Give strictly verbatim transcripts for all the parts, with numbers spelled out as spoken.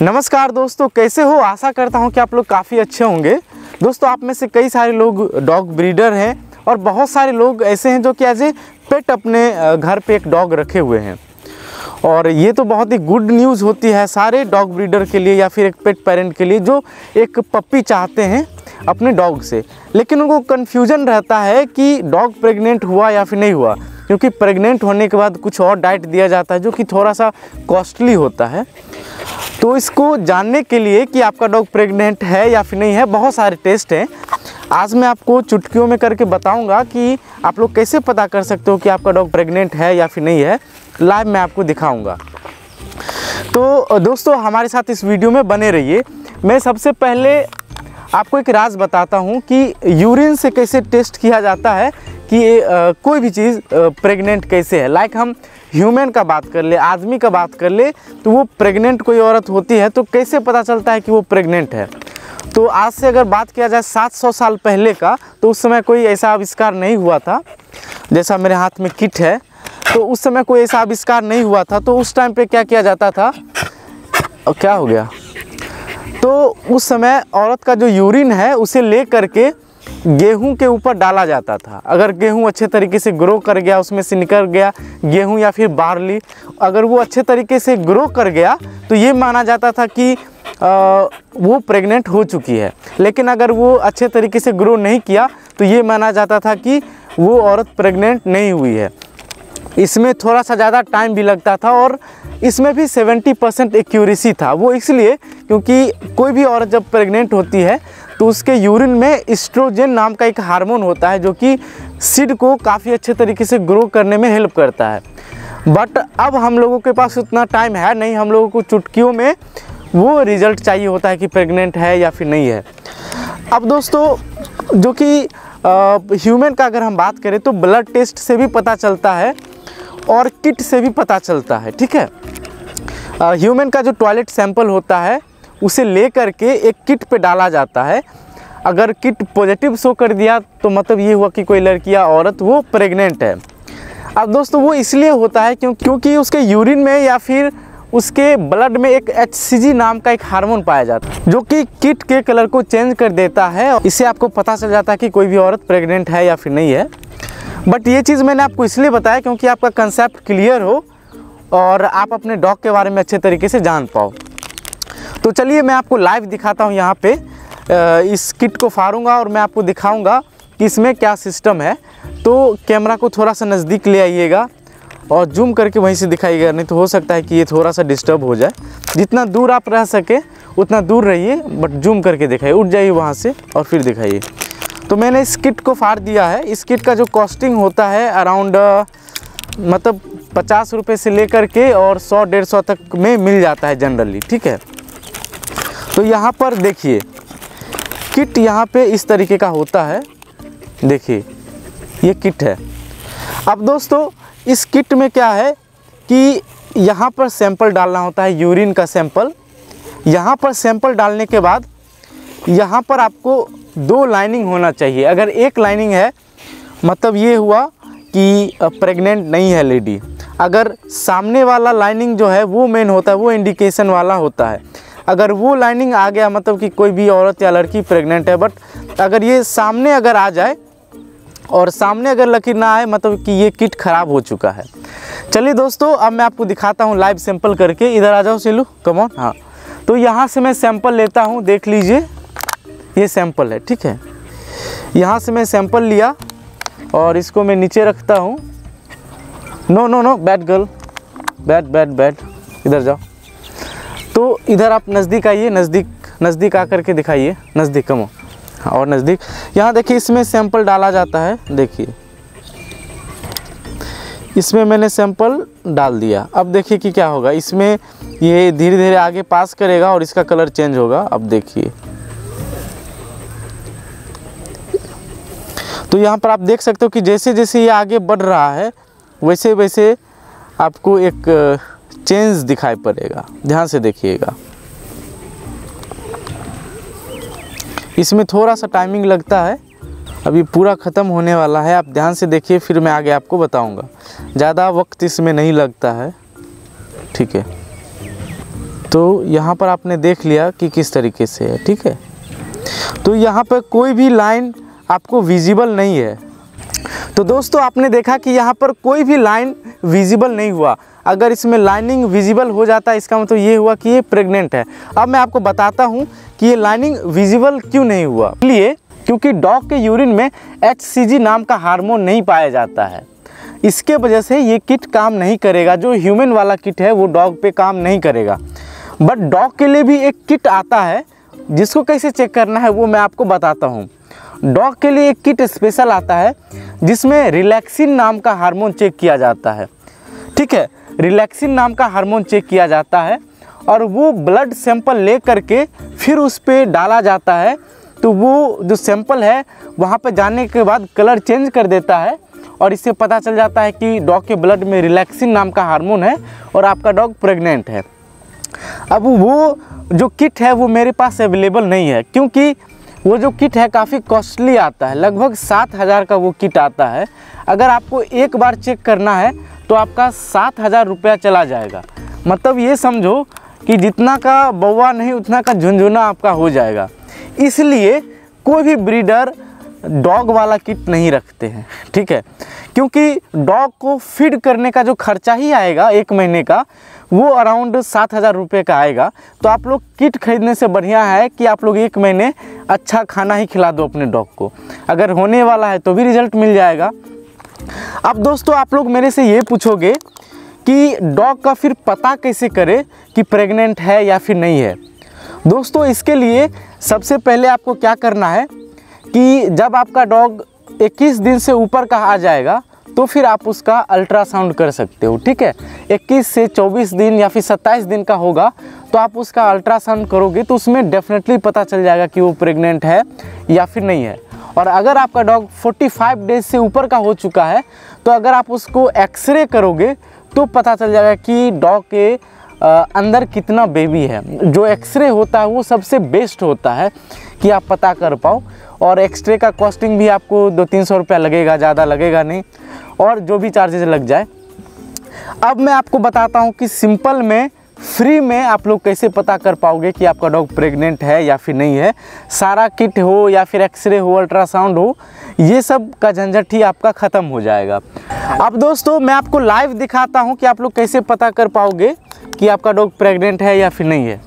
नमस्कार दोस्तों, कैसे हो। आशा करता हूं कि आप लोग काफ़ी अच्छे होंगे। दोस्तों, आप में से कई सारे लोग डॉग ब्रीडर हैं और बहुत सारे लोग ऐसे हैं जो कि एज ए पेट अपने घर पे एक डॉग रखे हुए हैं, और ये तो बहुत ही गुड न्यूज़ होती है सारे डॉग ब्रीडर के लिए या फिर एक पेट पेरेंट के लिए जो एक पप्पी चाहते हैं अपने डॉग से। लेकिन उनको कन्फ्यूज़न रहता है कि डॉग प्रेग्नेंट हुआ या फिर नहीं हुआ, क्योंकि प्रेग्नेंट होने के बाद कुछ और डाइट दिया जाता है जो कि थोड़ा सा कॉस्टली होता है। तो इसको जानने के लिए कि आपका डॉग प्रेग्नेंट है या फिर नहीं है, बहुत सारे टेस्ट हैं। आज मैं आपको चुटकियों में करके बताऊंगा कि आप लोग कैसे पता कर सकते हो कि आपका डॉग प्रेग्नेंट है या फिर नहीं है। लाइव मैं आपको दिखाऊंगा। तो दोस्तों, हमारे साथ इस वीडियो में बने रहिए। मैं सबसे पहले आपको एक राज बताता हूँ कि यूरिन से कैसे टेस्ट किया जाता है कि आ, कोई भी चीज़ प्रेग्नेंट कैसे है। लाइक हम ह्यूमन का बात कर ले, आदमी का बात कर ले, तो वो प्रेग्नेंट कोई औरत होती है तो कैसे पता चलता है कि वो प्रेग्नेंट है। तो आज से अगर बात किया जाए सात सौ साल पहले का, तो उस समय कोई ऐसा आविष्कार नहीं हुआ था। जैसा मेरे हाथ में किट है, तो उस समय कोई ऐसा आविष्कार नहीं हुआ था। तो उस टाइम पर क्या किया जाता था और क्या हो गया, तो उस समय औरत का जो यूरिन है उसे ले करके गेहूं के ऊपर डाला जाता था। अगर गेहूं अच्छे तरीके से ग्रो कर गया, उसमें से निकल गया गेहूं या फिर बार्ली, अगर वो अच्छे तरीके से ग्रो कर गया तो ये माना जाता था कि आ, वो प्रेग्नेंट हो चुकी है। लेकिन अगर वो अच्छे तरीके से ग्रो नहीं किया तो ये माना जाता था कि वो औरत प्रेग्नेंट नहीं हुई है। इसमें थोड़ा सा ज़्यादा टाइम भी लगता था और इसमें भी सत्तर परसेंट एक्यूरेसी था। वो इसलिए क्योंकि कोई भी औरत जब प्रेग्नेंट होती है तो उसके यूरिन में एस्ट्रोजन नाम का एक हार्मोन होता है जो कि सीड को काफ़ी अच्छे तरीके से ग्रो करने में हेल्प करता है। बट अब हम लोगों के पास उतना टाइम है नहीं, हम लोगों को चुटकियों में वो रिज़ल्ट चाहिए होता है कि प्रेग्नेंट है या फिर नहीं है। अब दोस्तों, जो कि ह्यूमन का अगर हम बात करें तो ब्लड टेस्ट से भी पता चलता है और किट से भी पता चलता है, ठीक है। ह्यूमन का जो टॉयलेट सैंपल होता है उसे ले करके एक किट पे डाला जाता है। अगर किट पॉजिटिव शो कर दिया तो मतलब ये हुआ कि कोई लड़की या औरत वो प्रेग्नेंट है। अब दोस्तों, वो इसलिए होता है क्यों क्योंकि उसके यूरिन में या फिर उसके ब्लड में एक एच सी जी नाम का एक हार्मोन पाया जाता है जो कि किट के कलर को चेंज कर देता है। इससे आपको पता चल जाता है कि कोई भी औरत प्रेग्नेंट है या फिर नहीं है। बट ये चीज़ मैंने आपको इसलिए बताया क्योंकि आपका कंसेप्ट क्लियर हो और आप अपने डॉग के बारे में अच्छे तरीके से जान पाओ। तो चलिए, मैं आपको लाइव दिखाता हूँ। यहाँ पे इस किट को फाड़ूंगा और मैं आपको दिखाऊंगा कि इसमें क्या सिस्टम है। तो कैमरा को थोड़ा सा नज़दीक ले आइएगा और जूम करके वहीं से दिखाइएगा, नहीं तो हो सकता है कि ये थोड़ा सा डिस्टर्ब हो जाए। जितना दूर आप रह सके उतना दूर रहिए, बट जूम करके दिखाइए। उठ जाइए वहाँ से और फिर दिखाइए। तो मैंने इस किट को फाड़ दिया है। इस किट का जो कॉस्टिंग होता है अराउंड मतलब पचास रुपये से लेकर के और सौ डेढ़ सौ तक में मिल जाता है जनरली, ठीक है। तो यहाँ पर देखिए, किट यहाँ पे इस तरीके का होता है। देखिए, ये किट है। अब दोस्तों, इस किट में क्या है कि यहाँ पर सैंपल डालना होता है, यूरिन का सैंपल। यहाँ पर सैंपल डालने के बाद यहाँ पर आपको दो लाइनिंग होना चाहिए। अगर एक लाइनिंग है मतलब ये हुआ कि प्रेग्नेंट नहीं है लेडी। अगर सामने वाला लाइनिंग जो है वो मेन होता है, वो इंडिकेशन वाला होता है। अगर वो लाइनिंग आ गया मतलब कि कोई भी औरत या लड़की प्रेग्नेंट है। बट अगर ये सामने अगर आ जाए और सामने अगर लकीर ना आए मतलब कि ये किट ख़राब हो चुका है। चलिए दोस्तों, अब मैं आपको दिखाता हूँ लाइव सैंपल करके। इधर आ जाओ सिलू, कम ऑन। हाँ, तो यहाँ से मैं सैंपल लेता हूँ। देख लीजिए, ये सैंपल है, ठीक है। यहाँ से मैं सैंपल लिया और इसको मैं नीचे रखता हूँ। No no no, bad girl, bad bad bad, इधर जाओ। तो इधर आप नज़दीक आइए, नज़दीक नज़दीक आकर के दिखाइए। नज़दीक कम हो, हाँ, और नज़दीक। यहाँ देखिए, इसमें सैंपल डाला जाता है। देखिए, इसमें मैंने सैंपल डाल दिया। अब देखिए कि क्या होगा। इसमें ये धीरे धीरे आगे पास करेगा और इसका कलर चेंज होगा। अब देखिए, तो यहाँ पर आप देख सकते हो कि जैसे जैसे ये आगे बढ़ रहा है वैसे वैसे आपको एक चेंज दिखाई पड़ेगा। ध्यान से देखिएगा, इसमें थोड़ा सा टाइमिंग लगता है। अभी पूरा ख़त्म होने वाला है, आप ध्यान से देखिए, फिर मैं आगे आपको बताऊंगा। ज़्यादा वक्त इसमें नहीं लगता है, ठीक है। तो यहाँ पर आपने देख लिया कि किस तरीके से है, ठीक है। तो यहाँ पर कोई भी लाइन आपको विजिबल नहीं है। तो दोस्तों आपने देखा कि यहाँ पर कोई भी लाइन विजिबल नहीं हुआ। अगर इसमें लाइनिंग विजिबल हो जाता है इसका मतलब ये हुआ कि ये प्रेग्नेंट है। अब मैं आपको बताता हूँ कि ये लाइनिंग विजिबल क्यों नहीं हुआ, इसलिए क्योंकि डॉग के यूरिन में एच सी जी नाम का हार्मोन नहीं पाया जाता है। इसके वजह से ये किट काम नहीं करेगा। जो ह्यूमन वाला किट है वो डॉग पे काम नहीं करेगा। बट डॉग के लिए भी एक किट आता है जिसको कैसे चेक करना है वो मैं आपको बताता हूँ। डॉग के लिए एक किट स्पेशल आता है जिसमें रिलैक्सिन नाम का हार्मोन चेक किया जाता है, ठीक है। रिलैक्सिन नाम का हार्मोन चेक किया जाता है और वो ब्लड सैंपल ले करके फिर उस पर डाला जाता है। तो वो जो सैंपल है वहाँ पर जाने के बाद कलर चेंज कर देता है और इससे पता चल जाता है कि डॉग के ब्लड में रिलैक्सिन नाम का हार्मोन है और आपका डॉग प्रेग्नेंट है। अब वो जो किट है वो मेरे पास अवेलेबल नहीं है क्योंकि वो जो किट है काफ़ी कॉस्टली आता है, लगभग सात हज़ार का वो किट आता है। अगर आपको एक बार चेक करना है तो आपका सात हज़ार रुपया चला जाएगा। मतलब ये समझो कि जितना का बौवा नहीं उतना का झुनझुना आपका हो जाएगा। इसलिए कोई भी ब्रीडर डॉग वाला किट नहीं रखते हैं, ठीक है, क्योंकि डॉग को फीड करने का जो खर्चा ही आएगा एक महीने का वो अराउंड सात हज़ार रुपये का आएगा। तो आप लोग किट खरीदने से बढ़िया है कि आप लोग एक महीने अच्छा खाना ही खिला दो अपने डॉग को। अगर होने वाला है तो भी रिजल्ट मिल जाएगा। अब दोस्तों आप लोग मेरे से ये पूछोगे कि डॉग का फिर पता कैसे करें कि प्रेग्नेंट है या फिर नहीं है। दोस्तों इसके लिए सबसे पहले आपको क्या करना है कि जब आपका डॉग इक्कीस दिन से ऊपर का आ जाएगा तो फिर आप उसका अल्ट्रासाउंड कर सकते हो, ठीक है। इक्कीस से चौबीस दिन या फिर सत्ताईस दिन का होगा तो आप उसका अल्ट्रासाउंड करोगे तो उसमें डेफिनेटली पता चल जाएगा कि वो प्रेग्नेंट है या फिर नहीं है। और अगर आपका डॉग पैंतालीस डेज से ऊपर का हो चुका है तो अगर आप उसको एक्सरे करोगे तो पता चल जाएगा कि डॉग के अंदर कितना बेबी है। जो एक्सरे होता है वो सबसे बेस्ट होता है कि आप पता कर पाओ। और एक्सरे का कॉस्टिंग भी आपको दो तीन सौ रुपया लगेगा, ज़्यादा लगेगा नहीं, और जो भी चार्जेस लग जाए। अब मैं आपको बताता हूँ कि सिंपल में फ्री में आप लोग कैसे पता कर पाओगे कि आपका डॉग प्रेग्नेंट है या फिर नहीं है। सारा किट हो या फिर एक्सरे हो, अल्ट्रासाउंड हो, ये सब का झंझट ही आपका ख़त्म हो जाएगा। अब दोस्तों मैं आपको लाइव दिखाता हूँ कि आप लोग कैसे पता कर पाओगे कि आपका डॉग प्रेग्नेंट है या फिर नहीं है।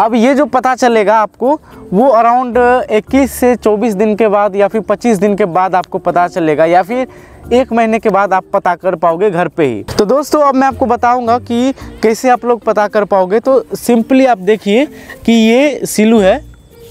अब ये जो पता चलेगा आपको वो अराउंड इक्कीस से चौबीस दिन के बाद या फिर पच्चीस दिन के बाद आपको पता चलेगा या फिर एक महीने के बाद आप पता कर पाओगे घर पे ही। तो दोस्तों अब मैं आपको बताऊंगा कि कैसे आप लोग पता कर पाओगे। तो सिंपली आप देखिए कि ये सिलू है,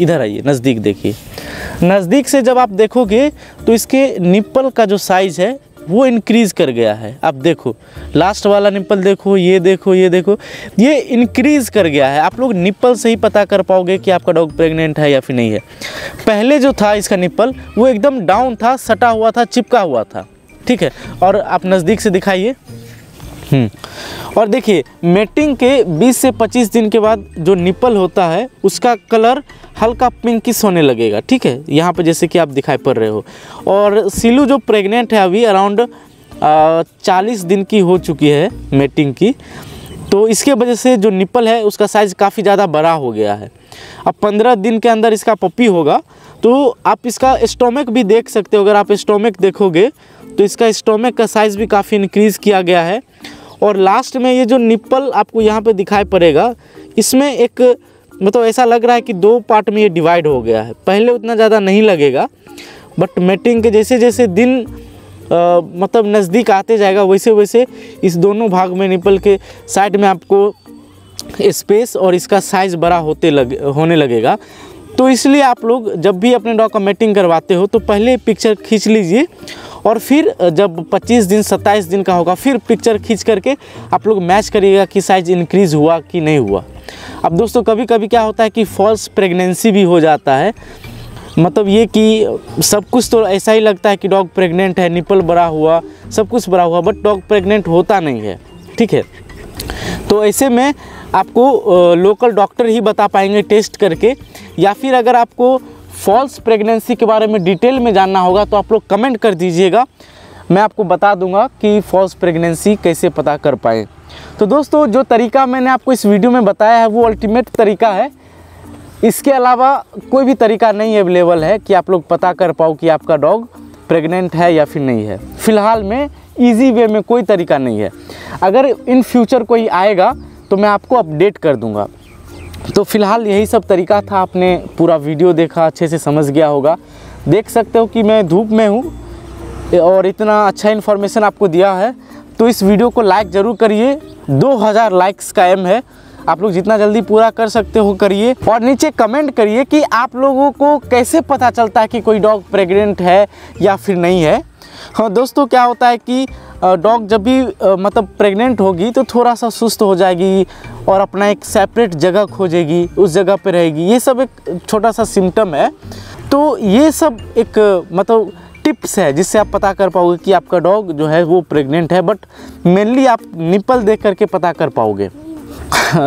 इधर आइए नज़दीक देखिए। नज़दीक से जब आप देखोगे तो इसके निप्पल का जो साइज़ है वो इंक्रीज़ कर गया है। आप देखो लास्ट वाला निप्पल देखो, ये देखो, ये देखो, ये इंक्रीज़ कर गया है। आप लोग निप्पल से ही पता कर पाओगे कि आपका डॉग प्रेग्नेंट है या फिर नहीं है। पहले जो था इसका निप्पल वो एकदम डाउन था, सटा हुआ था, चिपका हुआ था, ठीक है। और आप नज़दीक से दिखाइए, और देखिए मेटिंग के बीस से पच्चीस दिन के बाद जो निप्पल होता है उसका कलर हल्का पिंकिश होने लगेगा, ठीक है, यहाँ पर जैसे कि आप दिखाई पड़ रहे हो। और सिलू जो प्रेग्नेंट है अभी अराउंड चालीस दिन की हो चुकी है मेटिंग की, तो इसके वजह से जो निप्पल है उसका साइज़ काफ़ी ज़्यादा बड़ा हो गया है। अब पंद्रह दिन के अंदर इसका पप्पी होगा। तो आप इसका स्टोमक भी देख सकते हो। अगर आप स्टोमक देखोगे तो इसका स्टोमक का साइज़ भी काफ़ी इंक्रीज़ किया गया है। और लास्ट में ये जो निप्पल आपको यहाँ पे दिखाई पड़ेगा इसमें एक मतलब ऐसा लग रहा है कि दो पार्ट में ये डिवाइड हो गया है। पहले उतना ज़्यादा नहीं लगेगा बट मेटिंग के जैसे जैसे दिन आ, मतलब नज़दीक आते जाएगा वैसे वैसे इस दोनों भाग में निप्पल के साइड में आपको स्पेस और इसका साइज़ बड़ा होते लग होने लगेगा। तो इसलिए आप लोग जब भी अपने डॉग का मेटिंग करवाते हो तो पहले पिक्चर खींच लीजिए और फिर जब पच्चीस दिन सत्ताईस दिन का होगा फिर पिक्चर खींच करके आप लोग मैच करिएगा कि साइज़ इंक्रीज़ हुआ कि नहीं हुआ। अब दोस्तों कभी कभी क्या होता है कि फॉल्स प्रेगनेंसी भी हो जाता है। मतलब ये कि सब कुछ तो ऐसा ही लगता है कि डॉग प्रेग्नेंट है, निप्पल बड़ा हुआ, सब कुछ बड़ा हुआ, बट डॉग प्रेग्नेंट होता नहीं है, ठीक है। तो ऐसे में आपको लोकल डॉक्टर ही बता पाएंगे टेस्ट करके। या फिर अगर आपको फॉल्स प्रेगनेंसी के बारे में डिटेल में जानना होगा तो आप लोग कमेंट कर दीजिएगा, मैं आपको बता दूंगा कि फॉल्स प्रेगनेंसी कैसे पता कर पाएँ। तो दोस्तों जो तरीका मैंने आपको इस वीडियो में बताया है वो अल्टीमेट तरीका है, इसके अलावा कोई भी तरीका नहीं अवेलेबल है कि आप लोग पता कर पाओ कि आपका डॉग प्रेग्नेंट है या फिर नहीं है। फ़िलहाल में इजी वे में कोई तरीका नहीं है, अगर इन फ्यूचर कोई आएगा तो मैं आपको अपडेट कर दूंगा। तो फ़िलहाल यही सब तरीका था, आपने पूरा वीडियो देखा, अच्छे से समझ गया होगा। देख सकते हो कि मैं धूप में हूँ और इतना अच्छा इन्फॉर्मेशन आपको दिया है, तो इस वीडियो को लाइक ज़रूर करिए। दो हज़ार लाइक्स का एम है, आप लोग जितना जल्दी पूरा कर सकते हो करिए। और नीचे कमेंट करिए कि आप लोगों को कैसे पता चलता है कि कोई डॉग प्रेग्नेंट है या फिर नहीं है। हाँ दोस्तों, क्या होता है कि डॉग जब भी मतलब प्रेग्नेंट होगी तो थोड़ा सा सुस्त हो जाएगी और अपना एक सेपरेट जगह खोजेगी, उस जगह पे रहेगी, ये सब एक छोटा सा सिम्टम है। तो ये सब एक मतलब टिप्स है जिससे आप पता कर पाओगे कि आपका डॉग जो है वो प्रेग्नेंट है, बट मेनली आप निपल देख करके पता कर पाओगे।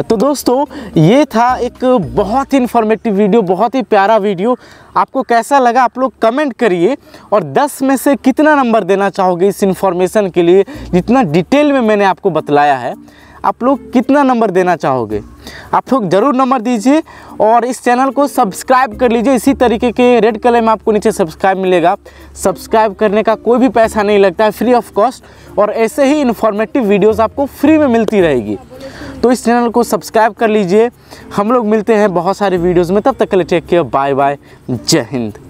तो दोस्तों ये था एक बहुत ही इन्फॉर्मेटिव वीडियो, बहुत ही प्यारा वीडियो। आपको कैसा लगा आप लोग कमेंट करिए, और दस में से कितना नंबर देना चाहोगे इस इन्फॉर्मेशन के लिए, जितना डिटेल में मैंने आपको बतलाया है आप लोग कितना नंबर देना चाहोगे। आप लोग ज़रूर नंबर दीजिए और इस चैनल को सब्सक्राइब कर लीजिए। इसी तरीके के रेड कलर में आपको नीचे सब्सक्राइब मिलेगा, सब्सक्राइब करने का कोई भी पैसा नहीं लगता है, फ्री ऑफ कॉस्ट, और ऐसे ही इन्फॉर्मेटिव वीडियोस आपको फ्री में मिलती रहेगी। तो इस चैनल को सब्सक्राइब कर लीजिए। हम लोग मिलते हैं बहुत सारे वीडियोज़ में, तब तक के लिए टेक केयर, बाय बाय, जय हिंद।